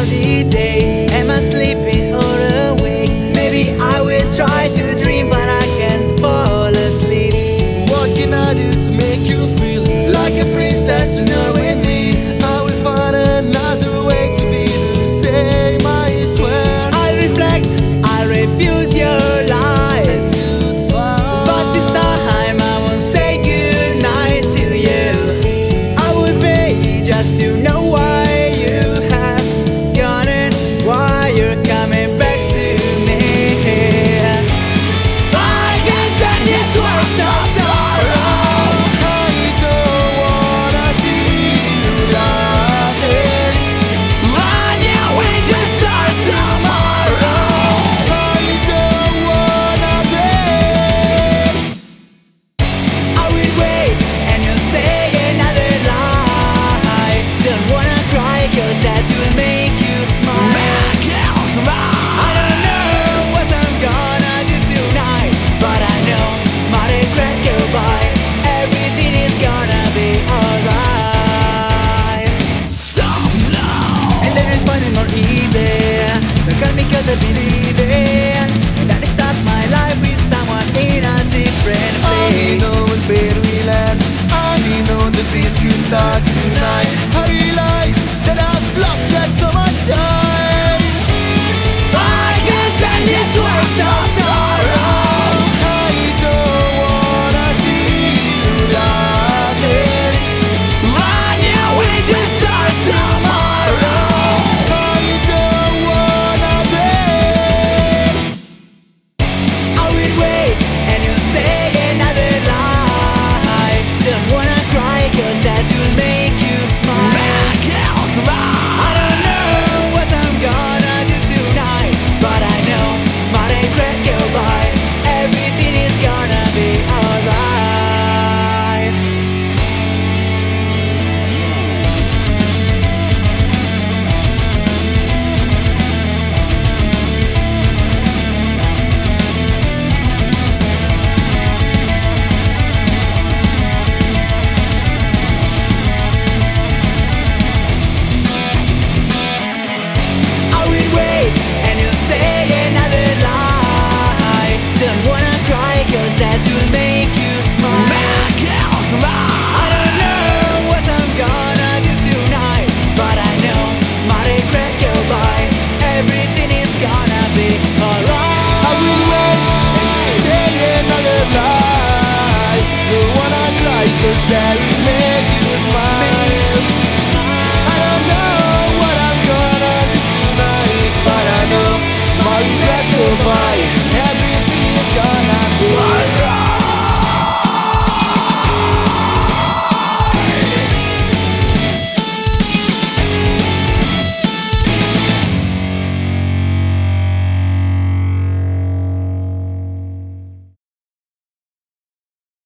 cloudy day. Am I sleeping or awake? Maybe I will try to dream, but I can't fall asleep. What can I do to make you feel like a princess when you're with me? I will find another way to be the same, I swear. I reflect, I refuse your lies, but this time I won't say goodnight to you. I would pay just to know why. I believe in that I start my life with someone in a different place. I know where we land, I know the peace could start tonight. I realize that I've lost just so much time. I guess that this world's so sorrow. I don't wanna see you laughing. Right now we just start tomorrow. Bye.